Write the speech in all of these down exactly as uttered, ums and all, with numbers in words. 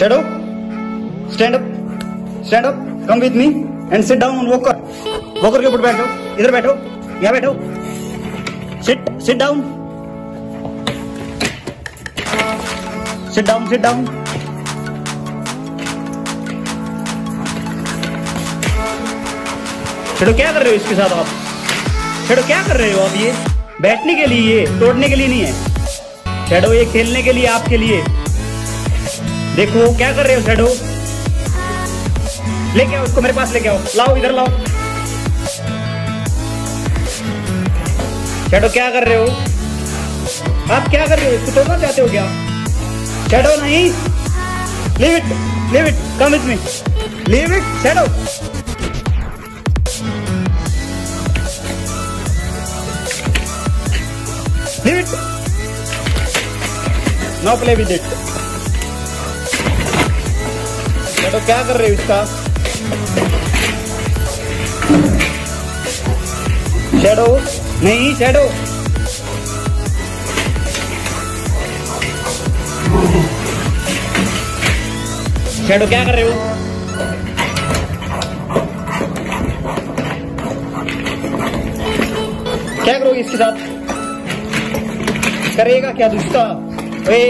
Shadow, stand up, stand up, come with me and sit down on walker. Walker के ऊपर बैठो, इधर बैठो, यहाँ बैठो. Sit, sit down, sit down, sit down. Shadow क्या कर रहे हो इसके साथ आप? Shadow क्या कर रहे हो आप ये? बैठने के लिए ये, तोड़ने के लिए नहीं है. Shadow ये खेलने के लिए आपके लिए. देखो क्या कर रहे हो शैडो, लेके आओ उसको, मेरे पास लेके आओ. लाओ इधर लाओ. शैडो क्या कर रहे हो आप? क्या कर रहे हो? इसको तोड़ना चाहते हो क्या? शैडो नहीं, leave it, leave it, come with me, leave it shadow. Leave it, no play with it. तो क्या कर रहे हो इसका? शैडो नहीं, शैडो शैडो क्या कर रहे हो? क्या करोगे इसके साथ? करेगा क्या दुष्टा? वे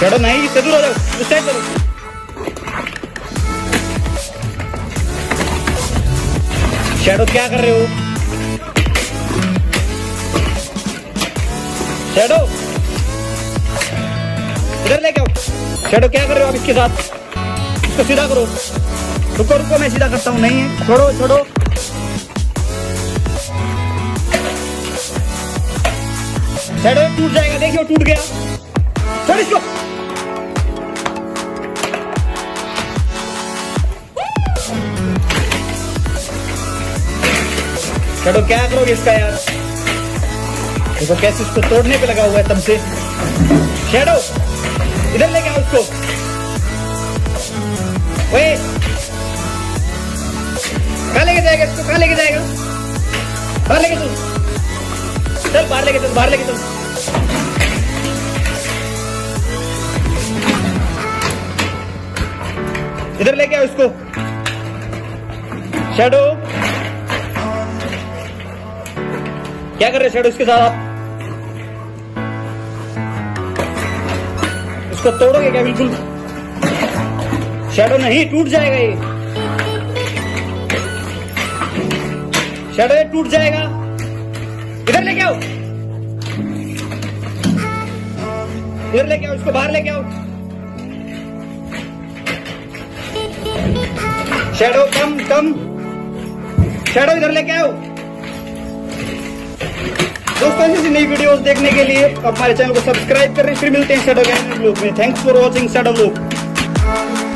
शैडो नहीं, इससे दूर हो जाओ, उस टाइम करो. शैडो क्या कर रहे हो? शैडो इधर लेके आओ. शैडो क्या कर रहे हो आप इसके साथ? इसको सीधा करो. रुको रुको, मैं सीधा करता हूँ. नहीं है, छोड़ो छोड़ो. शैडो टूट जाएगा, देखियो टूट गया. छोड़ इसको, शैडो क्या करोगे इसका यार? देखो कैसे इसको तोड़ने पे लगा हुआ है तब से. शैडो इधर लेके आओ उसको. वे कहाँ लेके जाएगा इसको? कहाँ लेके जाएगा? बाहर लेके चल, चल बाहर लेके चल, बाहर लेके चल. इधर लेके आओ इसको. शैडो क्या कर रहे हो शैडो इसके साथ आप? इसको तोड़ोगे क्या? बिल्कुल. शैडो नहीं, टूट जाएगा ये. शैडो ये टूट जाएगा. इधर लेके आओ, इधर लेके आओ इसको, बाहर लेके आओ. शैडो कम कम. शैडो इधर लेके आओ. दोस्तों, ऐसी नई वीडियोस देखने के लिए आप हमारे चैनल को सब्सक्राइब करें. फिर मिलते हैं शैडो के ब्लॉग में. Thanks for watching shadow blog.